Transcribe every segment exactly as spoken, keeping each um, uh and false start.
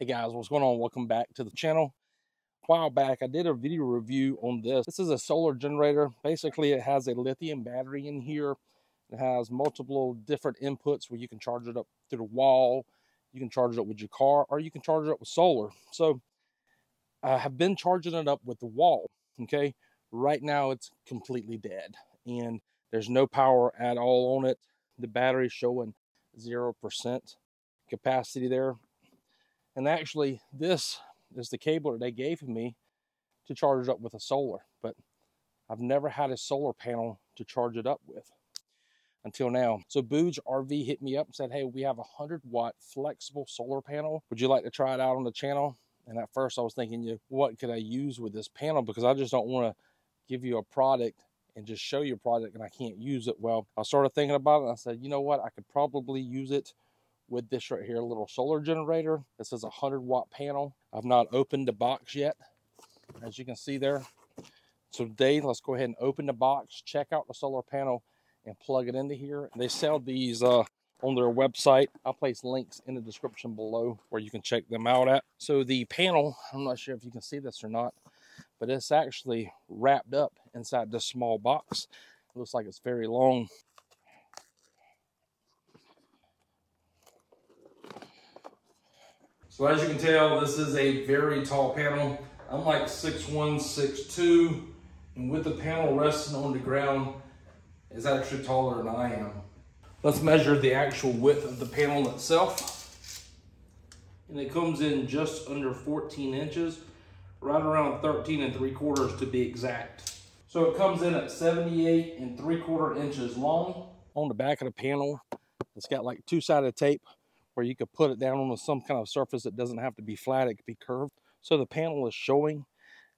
Hey guys, what's going on? Welcome back to the channel. A while back I did a video review on this. This is a solar generator. Basically it has a lithium battery in here. It has multiple different inputs where you can charge it up through the wall, you can charge it up with your car, or you can charge it up with solar. So I have been charging it up with the wall. Okay, right now it's completely dead and there's no power at all on it. The battery's showing zero percent capacity there. And actually, this is the cable that they gave me to charge it up with a solar, but I've never had a solar panel to charge it up with until now. So BougeRV hit me up and said, hey, we have a one hundred watt flexible solar panel. Would you like to try it out on the channel? And at first I was thinking, you know, what could I use with this panel? Because I just don't want to give you a product and just show you a product and I can't use it. Well, I started thinking about it and I said, you know what? I could probably use it with this right here, a little solar generator. This is a one hundred watt panel. I've not opened the box yet, as you can see there. So today, let's go ahead and open the box, check out the solar panel, and plug it into here. They sell these uh, on their website. I'll place links in the description below where you can check them out at. So the panel, I'm not sure if you can see this or not, but it's actually wrapped up inside this small box. It looks like it's very long. So as you can tell, this is a very tall panel. I'm like six one, six two, and with the panel resting on the ground, it's actually taller than I am. Let's measure the actual width of the panel itself. And it comes in just under fourteen inches, right around thirteen and three quarters to be exact. So it comes in at seventy-eight and three quarter inches long. On the back of the panel, it's got like two-sided tape, where you could put it down on some kind of surface that doesn't have to be flat, it could be curved. So the panel is showing,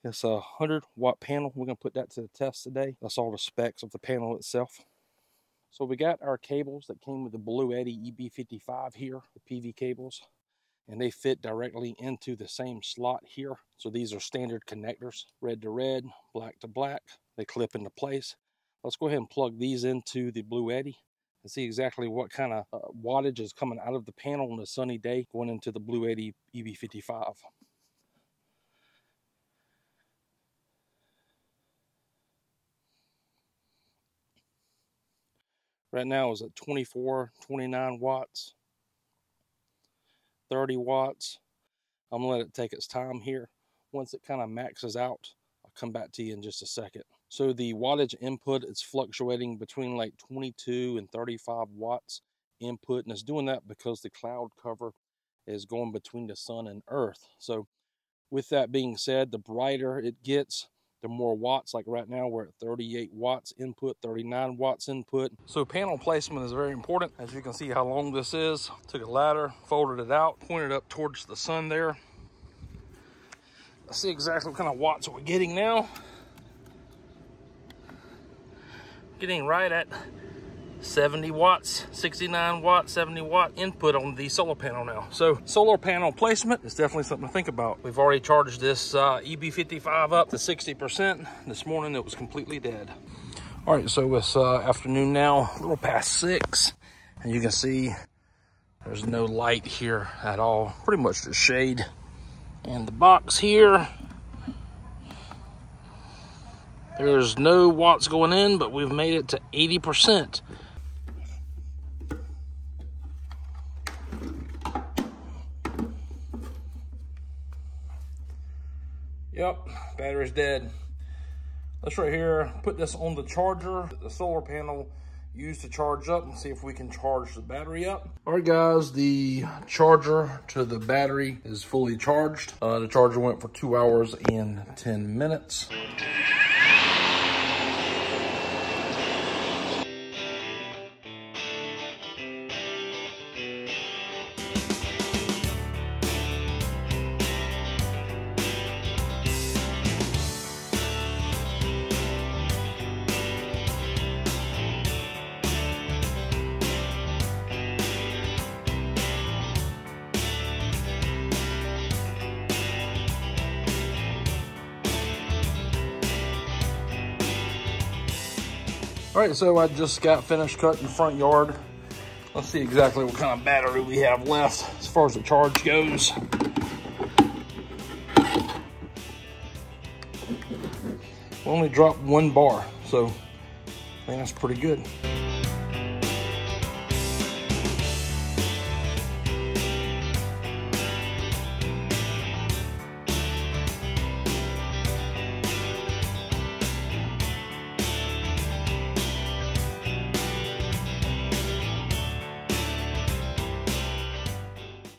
it's a one hundred watt panel. We're gonna put that to the test today. That's all the specs of the panel itself. So we got our cables that came with the Bluetti E B fifty-five here, the P V cables, and they fit directly into the same slot here. So these are standard connectors, red to red, black to black. They clip into place. Let's go ahead and plug these into the Bluetti and see exactly what kind of uh, wattage is coming out of the panel on a sunny day going into the Bluetti E B fifty-five. Right now is at twenty-four, twenty-nine watts, thirty watts. I'm gonna let it take its time here. Once it kind of maxes out, I'll come back to you in just a second. So the wattage input is fluctuating between like twenty-two and thirty-five watts input. And it's doing that because the cloud cover is going between the sun and earth. So with that being said, the brighter it gets, the more watts. Like right now we're at thirty-eight watts input, thirty-nine watts input. So panel placement is very important. As you can see how long this is. Took a ladder, folded it out, pointed up towards the sun there. I see exactly what kind of watts we're getting now. Getting right at seventy watts, sixty-nine watts, seventy watt input on the solar panel now. So solar panel placement is definitely something to think about. We've already charged this uh, E B fifty-five up to sixty percent. This morning it was completely dead. All right, so it's uh, afternoon now, a little past six, and you can see there's no light here at all. Pretty much just shade. And the box here, there's no watts going in, but we've made it to eighty percent. Yep, battery's dead. Let's right here, put this on the charger, the solar panel used to charge up, and see if we can charge the battery up. All right guys, the charger to the battery is fully charged. Uh, the charger went for two hours and ten minutes. All right, so I just got finished cutting the front yard. Let's see exactly what kind of battery we have left as far as the charge goes. only dropped one bar, so I think that's pretty good.